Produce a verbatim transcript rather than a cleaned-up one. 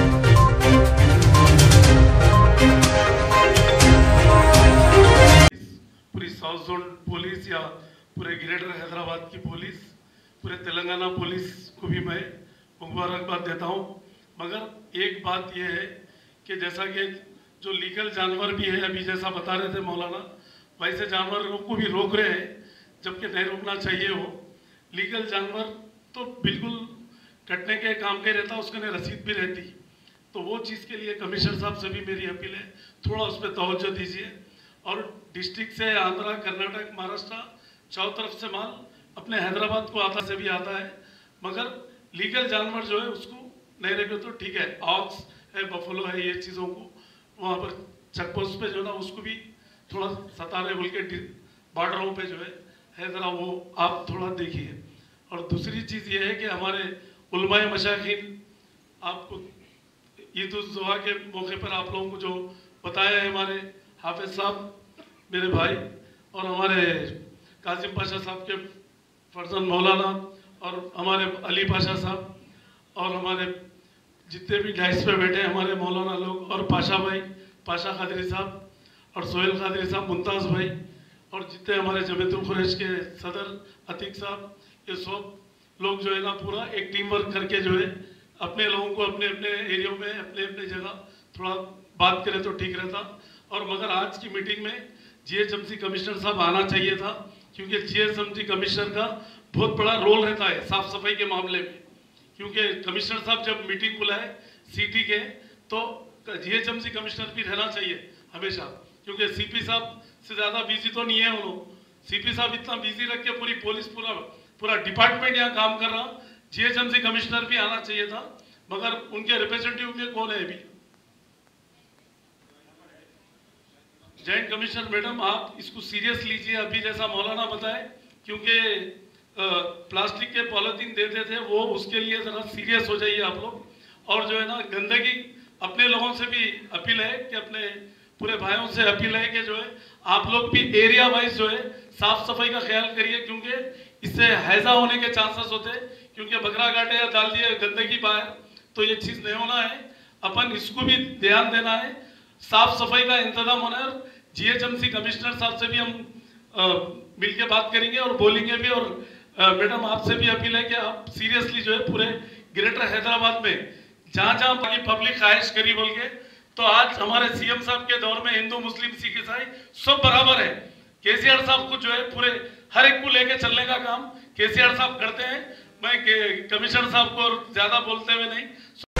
पूरी south zone police या पूरे ग्रेटर हैदराबाद की पुलिस, पूरे तेलंगाना पुलिस को भी मैं मुबारकबाद देता हूं। मगर एक बात यह है कि जैसा कि जो लीगल जानवर भी है, अभी जैसा बता रहे थे मौलाना, वैसे जानवर को भी रोक रहे हैं, जबकि नहीं रोकना चाहिए। हो लीगल जानवर तो बिल्कुल कटने के काम के रहता, उसके लिए रसीद भी रहती। तो वो चीज़ के लिए कमिश्नर साहब से भी मेरी अपील है, थोड़ा उस पर तवज्जो दीजिए और डिस्ट्रिक्ट से आंध्रा, कर्नाटक, महाराष्ट्र, चारों तरफ से माल अपने हैदराबाद को आता से भी आता है। मगर लीगल जानवर जो है उसको नहीं रखे तो ठीक है। ऑक्स है, बफलो है, ये चीज़ों को वहाँ पर चेकपोस्ट पे जो ना उसको भी थोड़ा सताने बोल के बॉर्डरों पे जो है हैदराबाद वो आप थोड़ा देखिए। और दूसरी चीज़ ये है कि हमारे उलमाए मशाखीन, आपको ईद उल जुहा के मौके पर आप लोगों को जो बताया है, हमारे हाफिज साहब मेरे भाई और हमारे काजिम पाशा साहब के फर्जन मौलाना और हमारे अली पाशा साहब और हमारे जितने भी डाइस पे बैठे हमारे मौलाना लोग और पाशा भाई, पाशा खादरी साहब और सोहेल खादरी साहब, मुमताज़ भाई और जितने हमारे जमीयतुल खुरैश के सदर अतीक साहब, ये सब लोग जो है ना पूरा एक टीम वर्क करके जो है अपने लोगों को अपने अपने एरियो में अपने अपने जगह थोड़ा बात करें तो ठीक रहता। और मगर आज की मीटिंग में G H M C commissioner साहब आना चाहिए था, क्योंकि G H M C commissioner का बहुत बड़ा रोल रहता है साफ सफाई के मामले में। क्योंकि कमिश्नर साहब जब मीटिंग बुलाए सिटी के तो G H M C commissioner भी रहना चाहिए हमेशा, क्योंकि सी पी साहब से ज़्यादा बिजी तो नहीं है वो लोग। सी पी साहब इतना बिजी रख के पूरी पुलिस पूरा पूरा डिपार्टमेंट यहाँ काम कर रहा, G H M C commissioner भी आना चाहिए था। मगर उनके रिप्रेजेंटेटिव में कौन है अभी? जॉइंट कमिश्नर मैडम, आप इसको सीरियस लीजिए अभी, जैसा मौलाना बताए, क्योंकि प्लास्टिक के पॉलिथीन देते थे वो, उसके लिए ज़रा सीरियस हो जाइए आप लोग। और जो है ना गंदगी, अपने लोगों से भी अपील है कि अपने पूरे भाइयों से अपील है कि जो है आप लोग भी एरिया वाइज जो है साफ सफाई का ख्याल करिए, क्योंकि इससे हैजा होने के चांसेस होते हैं। क्योंकि बकरा काटे या डाल दिए गंदगी बाहर, तो ये चीज़ नहीं होना है। अपन इसको भी ध्यान देना है, साफ सफाई का इंतजाम होना है। G H M C commissioner साहब से भी हम आ, मिल के बात करेंगे और बोलेंगे भी। और मैडम आपसे भी अपील है कि आप सीरियसली जो है पूरे ग्रेटर हैदराबाद में जहाँ जहाँ बाकी पब्लिक ख्वाहिश करी बोल के, तो आज हमारे सी एम साहब के दौर में हिंदू, मुस्लिम, सिख, ईसाई सब बराबर है। के सी आर साहब को जो है पूरे हर एक को लेके चलने का काम के सी आर साहब करते हैं। मैं कमिश्नर साहब को ज़्यादा बोलते हुए नहीं